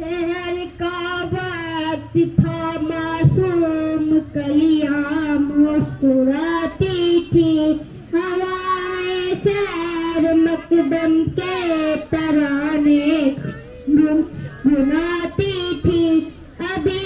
शहर का वक्त था मासूम, कलियां मुस्कुराती थी, हवाएं सैर मकदम के तराने गुनगुनाती थी। अभी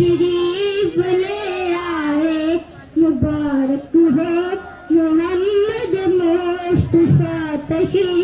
शरीफ ले आए, मुबारक हो मोहम्मद मुस्तफा।